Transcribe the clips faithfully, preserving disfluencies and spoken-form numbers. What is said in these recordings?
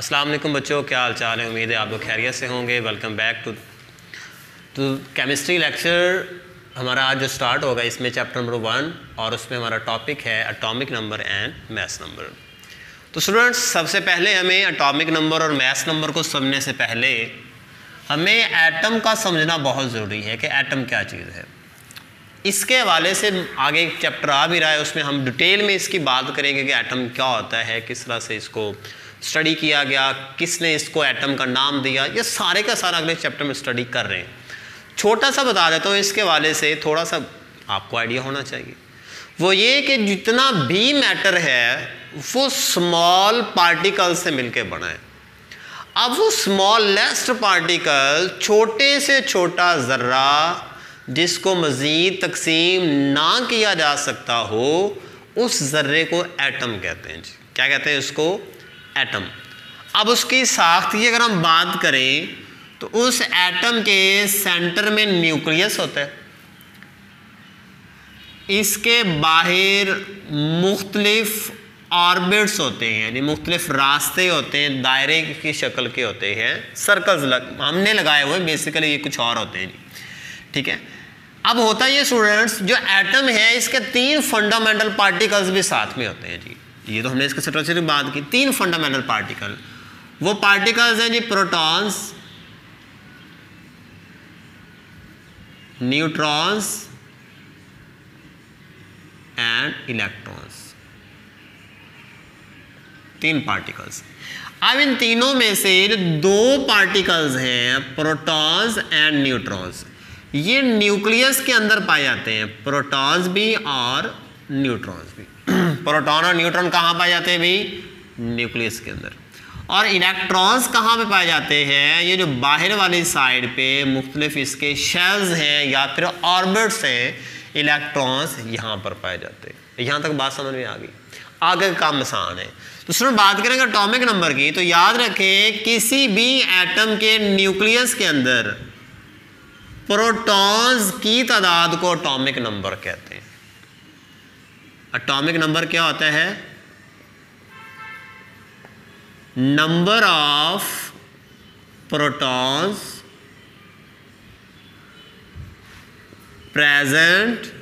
अस्सलाम वालेकुम बच्चों, क्या हाल चाल है। उम्मीद है आप लोग खैरियत से होंगे। वेलकम बैक टू तो केमिस्ट्री लेक्चर हमारा आज जो स्टार्ट होगा इसमें चैप्टर नंबर वन और उसमें हमारा टॉपिक है atomic number and mass number. तो स्टूडेंट्स, सबसे पहले हमें एटॉमिक नंबर और मैस नंबर को समझने से पहले हमें एटम का समझना बहुत ज़रूरी है कि एटम क्या चीज़ है। इसके हवाले से आगे एक चैप्टर आ भी रहा है, उसमें हम डिटेल में इसकी बात करेंगे कि एटम क्या होता है, किस तरह से इसको स्टडी किया गया, किसने इसको एटम का नाम दिया, ये सारे का सारा अगले चैप्टर में स्टडी कर रहे हैं। छोटा सा बता देता हूँ इसके हवाले से, थोड़ा सा आपको आइडिया होना चाहिए। वो ये कि जितना भी मैटर है वो स्मॉल पार्टिकल से मिलके बना है। अब वो स्मॉलेस्ट पार्टिकल, छोटे से छोटा ज़र्रा जिसको मज़ीद तकसीम ना किया जा सकता हो, उस ज़र्रे को एटम कहते हैं। क्या कहते हैं उसको? एटम। अब उसकी साख्त की अगर हम बात करें तो उस एटम के सेंटर में न्यूक्लियस होता है, इसके बाहर मुख्तलिफ ऑर्बिट्स होते हैं, यानी मुख्तलिफ रास्ते होते हैं, दायरे की शक्ल के होते हैं, सर्कल्स लग, हमने लगाए हुए, बेसिकली ये कुछ और होते हैं जी, ठीक है। अब होता है ये स्टूडेंट्स, जो एटम है इसके तीन फंडामेंटल पार्टिकल्स भी साथ में होते हैं जी। ये तो हमने इसके स्ट्रक्चर की बात की, तीन फंडामेंटल पार्टिकल। वो पार्टिकल्स हैं जी प्रोटॉन्स, न्यूट्रॉन्स एंड इलेक्ट्रॉन्स, तीन पार्टिकल्स। अब इन तीनों में से जो दो पार्टिकल्स हैं, प्रोटॉन्स एंड न्यूट्रॉन्स, ये न्यूक्लियस के अंदर पाए जाते हैं, प्रोटॉन्स भी और न्यूट्रॉन्स भी। प्रोटॉन और न्यूट्रॉन कहाँ पाए जाते हैं भाई? न्यूक्लियस के अंदर। और इलेक्ट्रॉन्स कहाँ पे पाए जाते हैं? ये जो बाहर वाली साइड पे मुख्तलिफ इसके शेल्स हैं या फिर ऑर्बिट्स हैं, इलेक्ट्रॉन्स यहाँ पर पाए जाते हैं। यहाँ तक बात समझ में आ गई? आगे काम आसान है। तो सुनो, बात करेंगे एटॉमिक नंबर की, तो याद रखें किसी भी एटम के न्यूक्लियस के अंदर प्रोटॉन्स की तादाद को एटॉमिक नंबर कहते हैं। एटॉमिक नंबर क्या होता है? Number of protons present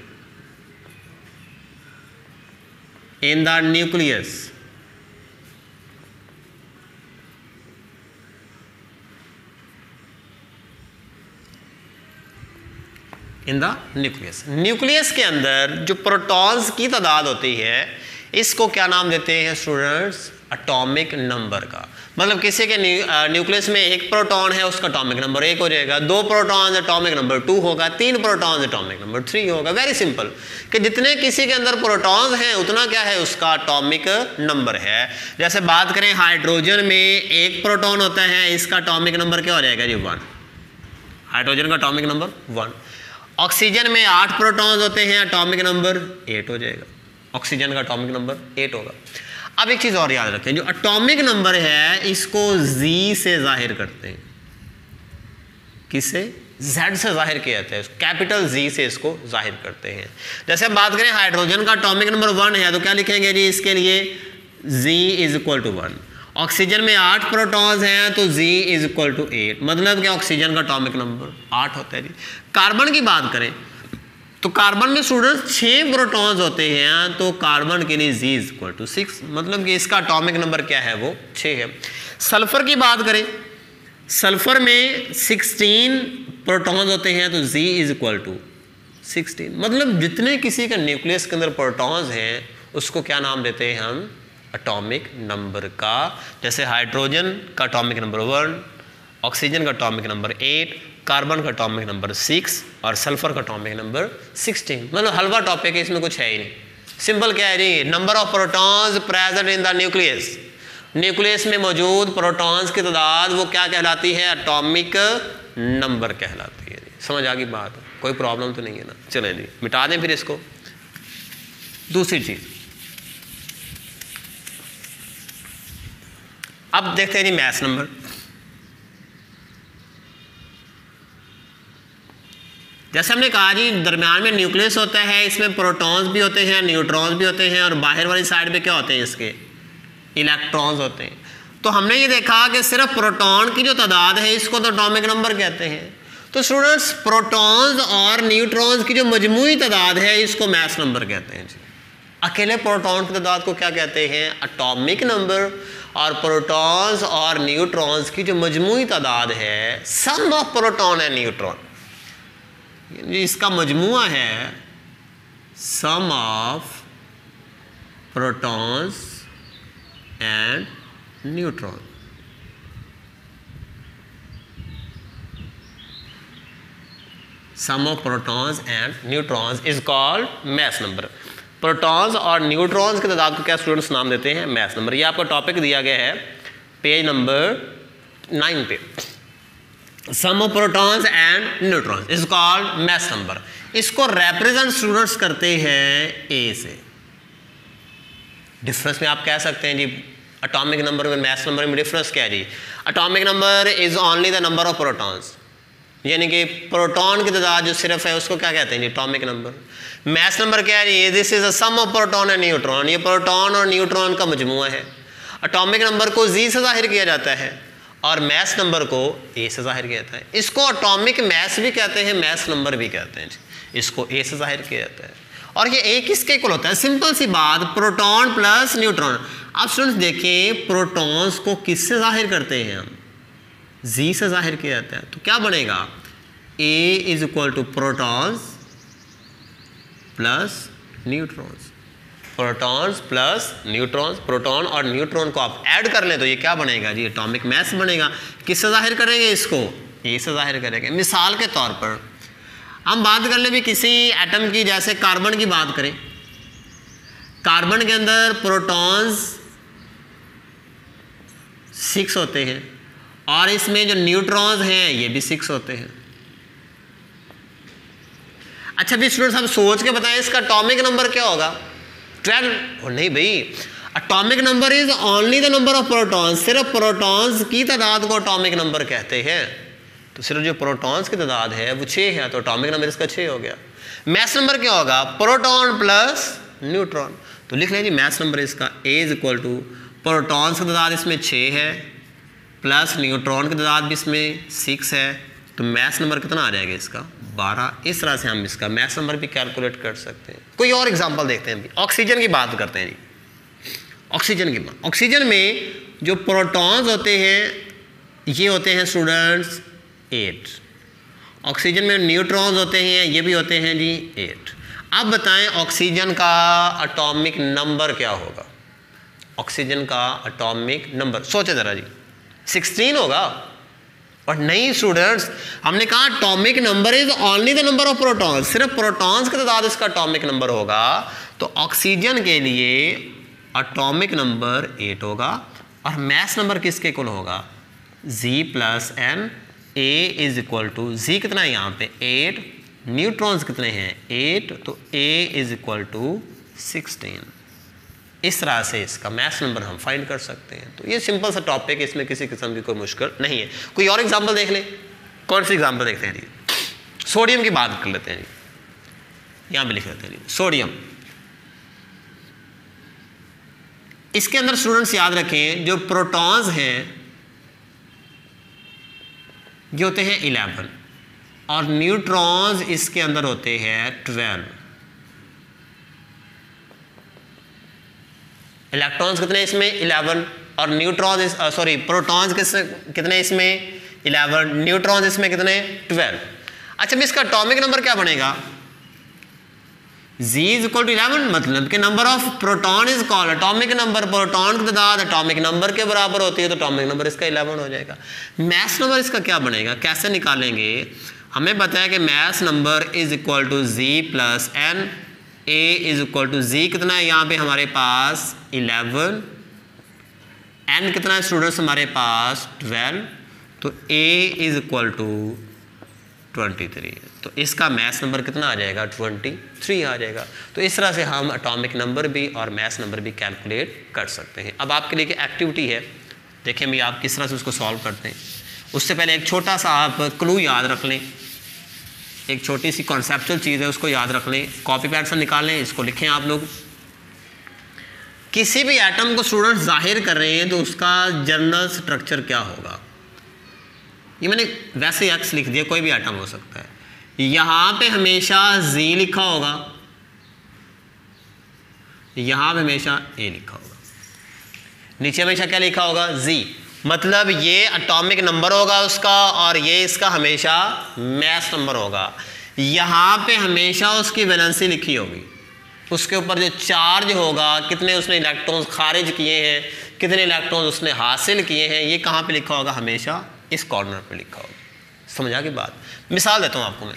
in the nucleus in the nucleus nucleus के अंदर जो प्रोटॉन्स की तादाद होती है, इसको क्या नाम देते हैं स्टूडेंट्स? एटॉमिक नंबर का मतलब किसी के न्यू, आ, न्यूक्लियस में एक प्रोटॉन है, उसका एटॉमिक नंबर एक हो जाएगा, दो प्रोटॉन्स एटॉमिक नंबर टू होगा, तीन प्रोटॉन्स एटॉमिक नंबर थ्री होगा। वेरी सिंपल कि जितने किसी के अंदर प्रोटॉन्स हैं उतना क्या है उसका एटॉमिक नंबर है। जैसे बात करें हाइड्रोजन में एक प्रोटॉन होता है, इसका एटॉमिक नंबर क्या हो जाएगा जी? वन। हाइड्रोजन का एटॉमिक नंबर वन। ऑक्सीजन में आठ प्रोटॉन्स होते हैं, एटॉमिक नंबर एट हो जाएगा, ऑक्सीजन का एटॉमिक नंबर एट होगा। अब एक चीज़ और याद रखें, जो एटॉमिक नंबर है इसको Z से जाहिर करते हैं। किससे? Z से जाहिर किया जाता है, कैपिटल Z से इसको जाहिर करते हैं। जैसे हम बात करें हाइड्रोजन का एटॉमिक नंबर वन है तो क्या लिखेंगे जी इसके लिए? Z is equal to one. Oxygen में आठ प्रोटॉन्स हैं तो Z is equal to eight, मतलब कि ऑक्सीजन का एटॉमिक नंबर आठ होता है जी। कार्बन की बात करें तो कार्बन में स्टूडेंट्स छः प्रोटॉन्स होते हैं तो कार्बन के लिए Z is equal to six, मतलब कि इसका एटॉमिक नंबर क्या है? वो छः है। सल्फर की बात करें, सल्फर में सिक्सटीन प्रोटॉन्स होते हैं तो Z is equal to sixteen, मतलब जितने किसी के न्यूक्लियस के अंदर प्रोटॉन्स हैं उसको क्या नाम देते हैं हम? एटॉमिक नंबर का। जैसे हाइड्रोजन का एटॉमिक नंबर वन, ऑक्सीजन का एटॉमिक नंबर एट, कार्बन का एटॉमिक नंबर सिक्स और सल्फर का एटॉमिक नंबर सिक्सटीन। मतलब हलवा टॉपिक है, इसमें कुछ है ही नहीं। सिंपल क्या है जी? Number of protons present in the nucleus, nucleus में मौजूद प्रोटॉन्स की तादाद वो क्या कहलाती है? एटॉमिक नंबर कहलाती है। समझ आ गई बात? कोई प्रॉब्लम तो नहीं है ना? चले जी, मिटा दें फिर इसको। दूसरी चीज़ अब देखते हैं जी मैस नंबर। जैसे हमने कहा जी, दरम्यान में न्यूक्लियस होता है, इसमें प्रोटॉन्स भी होते हैं, न्यूट्रॉन्स भी होते हैं और बाहर वाली साइड पे क्या होते हैं? इसके इलेक्ट्रॉन्स होते हैं। तो हमने ये देखा कि सिर्फ प्रोटॉन की जो तादाद है इसको तो एटॉमिक नंबर कहते हैं। तो स्टूडेंट्स प्रोटॉन्स और न्यूट्रॉन्स की जो मजमूई तादाद है इसको मैस नंबर कहते हैं जी। अकेले प्रोटॉन की तादाद को क्या कहते हैं? Atomic number. और प्रोटॉन्स और न्यूट्रॉन्स की जो मजमूई तादाद है sum of proton and neutron, इसका मजमुआ है sum of protons and neutron. Sum of protons and neutrons is called mass number. Protons और न्यूट्रॉन्स की तादाद को क्या स्टूडेंट्स नाम देते हैं? Mass number. ये आपको टॉपिक दिया गया है पेज नंबर नाइन पे। Sum of protons and neutrons is called mass number. इसको रिप्रेजेंट स्टूडेंट्स करते हैं ए से। डिफरेंस में आप कह सकते हैं जी एटॉमिक नंबर में मैस नंबर में डिफरेंस क्या है जी? Atomic number is only the number of protons, यानी कि प्रोटॉन की तादाद जो सिर्फ है उसको क्या कहते हैं जी? Atomic number. मैस नंबर क्या है जी? This is a sum of proton and neutron, ये प्रोटॉन और न्यूट्रॉन का मजमुआ है। एटॉमिक नंबर को जी से जाहिर किया जाता है और मैस नंबर को ए से जाहिर किया जाता है। इसको एटॉमिक मैस भी कहते हैं, मैस नंबर भी कहते हैं जी। इसको ए से जाहिर किया जाता है और ये ए किसके इक्वल होता है? सिंपल सी बात, प्रोटॉन प्लस न्यूट्रॉन। अब स्टूडेंट्स देखें प्रोटॉन्स को किससे जाहिर करते हैं हम? जी से जाहिर किया जाता है। तो क्या बनेगा? A is equal to protons plus neutrons. Protons plus neutrons, proton और न्यूट्रॉन को आप ऐड कर लें तो ये क्या बनेगा जी? एटॉमिक मैस बनेगा। किससे जाहिर करेंगे इसको? ए से जाहिर करेंगे। मिसाल के तौर पर हम बात कर ले भी किसी एटम की, जैसे कार्बन की बात करें। कार्बन के अंदर प्रोटॉन्स सिक्स होते हैं और इसमें जो न्यूट्रॉन्स हैं ये भी सिक्स होते हैं। अच्छा भी स्टूडेंट्स हम सोच के बताएं इसका एटॉमिक नंबर क्या होगा? ट्वेल्व? ओ नहीं भाई, atomic number is only the number of protons. सिर्फ प्रोटॉन्स की तादाद को एटॉमिक नंबर कहते हैं। तो सिर्फ जो प्रोटॉन्स की तादाद है वो छः है, तो एटॉमिक नंबर इसका छः हो गया। मैस नंबर क्या होगा? Proton plus neutron. तो लिख लें जी मैस नंबर इसका A is equal to protons की तादाद इसमें छः है प्लस न्यूट्रॉन की तादाद भी इसमें सिक्स है, तो मैस नंबर कितना आ जाएगा इसका? बारह। इस तरह से हम इसका मैस नंबर भी कैलकुलेट कर सकते हैं। कोई और एग्जाम्पल देखते हैं। ऑक्सीजन की बात करते हैं जी। ऑक्सीजन की बात, ऑक्सीजन में जो प्रोटॉन्स होते हैं ये होते हैं स्टूडेंट्स एट। ऑक्सीजन में न्यूट्रॉन्स होते हैं ये भी होते हैं जी एट। अब बताएं ऑक्सीजन का एटॉमिक नंबर क्या होगा? ऑक्सीजन का एटॉमिक नंबर सोचे जरा जी, सिक्सटीन होगा? और नहीं स्टूडेंट्स, हमने कहा atomic number is only the number of protons. सिर्फ प्रोटॉन्स की तादाद इसका एटॉमिक नंबर होगा। तो ऑक्सीजन के लिए एटॉमिक नंबर एट होगा और मैस नंबर किसके इक्वल होगा? Z plus N. A is equal to Z कितना है यहाँ पे? एट। न्यूट्रॉन्स कितने हैं? एट। तो A is equal to sixteen. इस तरह से इसका मैस नंबर हम फाइंड कर सकते हैं। तो ये सिंपल सा टॉपिक है, इसमें किसी किस्म की कोई मुश्किल नहीं है। कोई और एग्जाम्पल देख लें। कौन सी एग्जाम्पल देखते हैं जी? सोडियम की बात कर लेते हैं जी। यहाँ पे लिख लेते हैं जी सोडियम। इसके अंदर स्टूडेंट्स याद रखें जो प्रोटॉन्स हैं ये होते हैं इलेवन और न्यूट्रॉन्स इसके अंदर होते हैं ट्वेल्व। इलेक्ट्रॉन्स कितने इसमें? इलेवन। और न्यूट्रॉन्स सॉरी प्रोटॉन्स कितने इसमें? इलेवन। न्यूट्रॉन्स इसमें कितने? ट्वेल्व। अच्छा मैं इसका एटॉमिक नंबर क्या बनेगा? Z is equal to eleven, मतलब कि number of proton is called atomic number. Proton की तादाद एटॉमिक नंबर के बराबर होती है तो एटॉमिक नंबर इसका इलेवन हो जाएगा। मैस नंबर इसका क्या बनेगा? कैसे निकालेंगे? हमें पता है कि mass number is equal to Z plus N. A is equal to Z कितना है यहाँ पे हमारे पास? इलेवन। एन कितना है स्टूडेंट्स हमारे पास? ट्वेल्व। तो A is equal to twenty three. तो इसका मैस नंबर कितना आ जाएगा? ट्वेंटी थ्री आ जाएगा। तो इस तरह से हम एटॉमिक नंबर भी और मैस नंबर भी कैलकुलेट कर सकते हैं। अब आपके लिए एक एक्टिविटी है, देखें भी आप किस तरह से उसको सॉल्व करते हैं। उससे पहले एक छोटा सा आप क्लू याद रख लें, एक छोटी सी कॉन्सेप्चुअल चीज़ है उसको याद रख लें। कॉपी पैड से निकालें, इसको लिखें आप लोग। किसी भी एटम को स्टूडेंट्स जाहिर कर रहे हैं तो उसका जनरल स्ट्रक्चर क्या होगा। ये मैंने वैसे एक्स लिख दिया, कोई भी एटम हो सकता है। यहाँ पे हमेशा जी लिखा होगा, यहाँ पे हमेशा ए लिखा होगा, नीचे हमेशा क्या लिखा होगा, जी। मतलब ये एटॉमिक नंबर होगा उसका, और ये इसका हमेशा मैस नंबर होगा। यहाँ पे हमेशा उसकी वैलेंसी लिखी होगी, उसके ऊपर जो चार्ज होगा, कितने उसने इलेक्ट्रॉन्स खारिज किए हैं, कितने इलेक्ट्रॉन्स उसने हासिल किए हैं, ये कहाँ पे लिखा होगा, हमेशा इस कॉर्नर पे लिखा होगा। समझा की बात। मिसाल देता हूँ आपको मैं।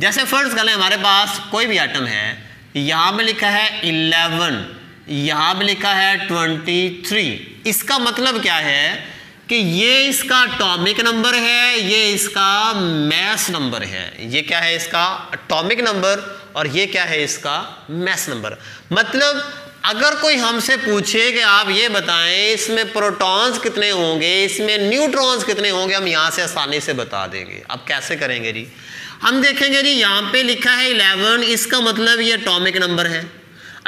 जैसे फर्ज कर लें हमारे पास कोई भी आइटम है, यहाँ पे लिखा है इलेवन, यहाँ पे लिखा है ट्वेंटी थ्री। इसका मतलब क्या है कि ये इसका एटॉमिक नंबर है, ये इसका मैस नंबर है। ये क्या है इसका एटॉमिक नंबर, और ये क्या है इसका मैस नंबर। मतलब अगर कोई हमसे पूछे कि आप ये बताएं इसमें प्रोटॉन्स कितने होंगे, इसमें न्यूट्रॉन्स कितने होंगे, हम यहाँ से आसानी से बता देंगे। अब कैसे करेंगे जी, हम देखेंगे जी यहाँ पे लिखा है इलेवन, इसका मतलब ये एटॉमिक नंबर है।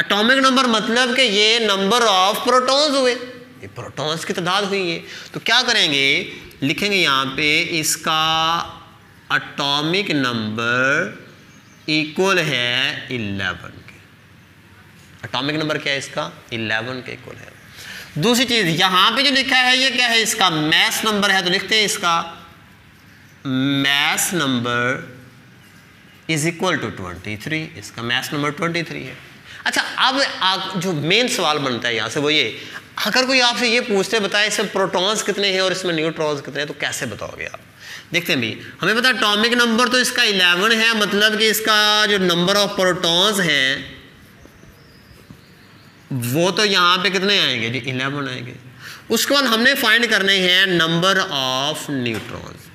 एटॉमिक नंबर मतलब कि ये नंबर ऑफ प्रोटॉन्स हुए, ये प्रोटॉन्स की तादाद हुई है। तो क्या करेंगे, लिखेंगे यहाँ पे इसका एटॉमिक नंबर इक्वल है इलेवन के। एटॉमिक नंबर क्या है इसका, इलेवन के इक्वल है। दूसरी चीज़, यहाँ पे जो लिखा है ये क्या है, इसका मैस नंबर है। तो लिखते हैं इसका mass number is equal to twenty three. इसका मैस नंबर ट्वेंटी थ्री है। अच्छा, अब आप जो मेन सवाल बनता है यहाँ से वो ये, अगर कोई आपसे ये पूछते बताए इसमें प्रोटॉन्स कितने हैं और इसमें न्यूट्रॉन्स कितने हैं, तो कैसे बताओगे आप। देखते हैं भी, हमें पता है एटॉमिक नंबर तो इसका इलेवन है, मतलब कि इसका जो नंबर ऑफ प्रोटॉन्स हैं वो तो यहाँ पे कितने आएंगे जी, इलेवन आएंगे। उसके बाद हमने फाइंड करने हैं नंबर ऑफ न्यूट्रॉन्स।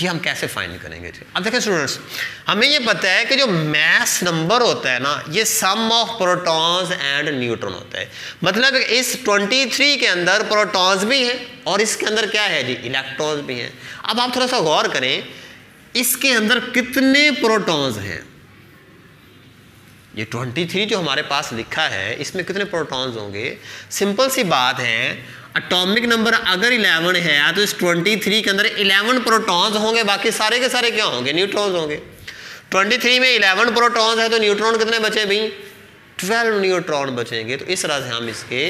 ये हम कैसे फाइंड करेंगे जी। अब देखें स्टूडेंट्स, हमें ये पता है कि जो मैस नंबर होता है ना, ये sum of protons and neutron होता है। मतलब इस ट्वेंटी थ्री के अंदर प्रोटॉन्स भी हैं और इसके अंदर क्या है जी, इलेक्ट्रॉन्स भी हैं। अब आप थोड़ा सा गौर करें, इसके अंदर कितने प्रोटॉन्स हैं। ये ट्वेंटी थ्री जो हमारे पास लिखा है, इसमें कितने प्रोटॉन्स होंगे। सिंपल सी बात है, एटॉमिक नंबर अगर इलेवन है तो इस ट्वेंटी थ्री के अंदर इलेवन प्रोटॉन्स होंगे, बाकी सारे के सारे क्या होंगे, न्यूट्रॉन्स होंगे। ट्वेंटी थ्री में इलेवन प्रोटॉन्स है तो न्यूट्रॉन कितने बचे भाई, ट्वेल्व न्यूट्रॉन बचेंगे। तो इस तरह से हम इसके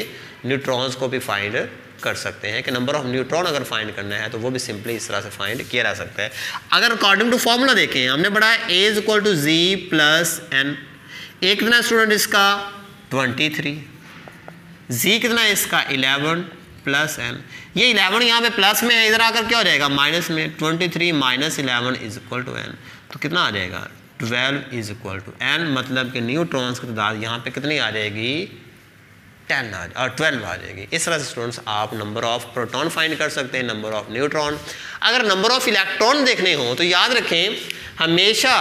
न्यूट्रॉन्स को भी फाइंड कर सकते हैं कि नंबर ऑफ न्यूट्रॉन अगर फाइंड करना है तो वो भी सिंपली इस तरह से फाइंड किया जा सकता है। अगर अकॉर्डिंग टू फॉर्मूला देखें, हमने पढ़ा A is equal to Z plus N. A कितना स्टूडेंट इसका ट्वेंटी थ्री, जी कितना इसका इलेवन प्लस एन। ये इलेवन यहाँ पे प्लस में है, इधर आकर क्या हो जाएगा, माइनस में। Twenty three minus eleven is equal to N. तो कितना आ जाएगा, twelve is equal to N. मतलब कि न्यूट्रॉन्स की तादाद यहाँ पे कितनी आ जाएगी, टेन आ और ट्वेल्व आ जाएगी। इस तरह से स्टूडेंट्स आप नंबर ऑफ प्रोटॉन फाइंड कर सकते हैं, नंबर ऑफ न्यूट्रॉन। अगर नंबर ऑफ इलेक्ट्रॉन देखने हों तो याद रखें, हमेशा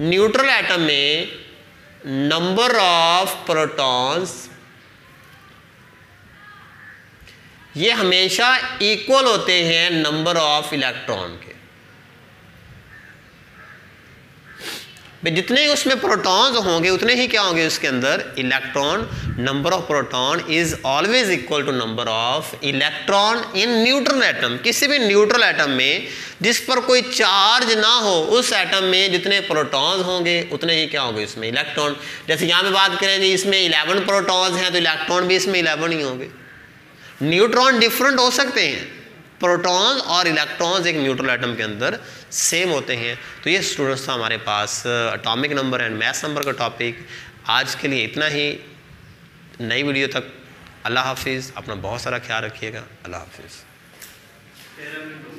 न्यूट्रल एटम में नंबर ऑफ प्रोटॉन्स ये हमेशा इक्वल होते हैं नंबर ऑफ इलेक्ट्रॉन के। जितने उसमें प्रोटॉन्स होंगे उतने ही क्या होंगे उसके अंदर, electron. Number of proton is always equal to number of electron in neutral atom. किसी भी न्यूट्रल एटम में जिस पर कोई चार्ज ना हो, उस एटम में जितने प्रोटॉन्स होंगे उतने ही क्या होंगे इसमें, इलेक्ट्रॉन। जैसे यहाँ पे बात करें जी, इसमें इलेवन प्रोटॉन्स हैं तो इलेक्ट्रॉन भी इसमें इलेवन ही होंगे। न्यूट्रॉन डिफरेंट हो सकते हैं, प्रोटॉन्स और इलेक्ट्रॉन्स एक न्यूट्रल एटम के अंदर सेम होते हैं। तो ये स्टूडेंट्स था हमारे पास atomic number and mass number का टॉपिक। आज के लिए इतना ही। नई वीडियो तक अल्लाह हाफिज़। अपना बहुत सारा ख्याल रखिएगा। अल्लाह हाफिज़।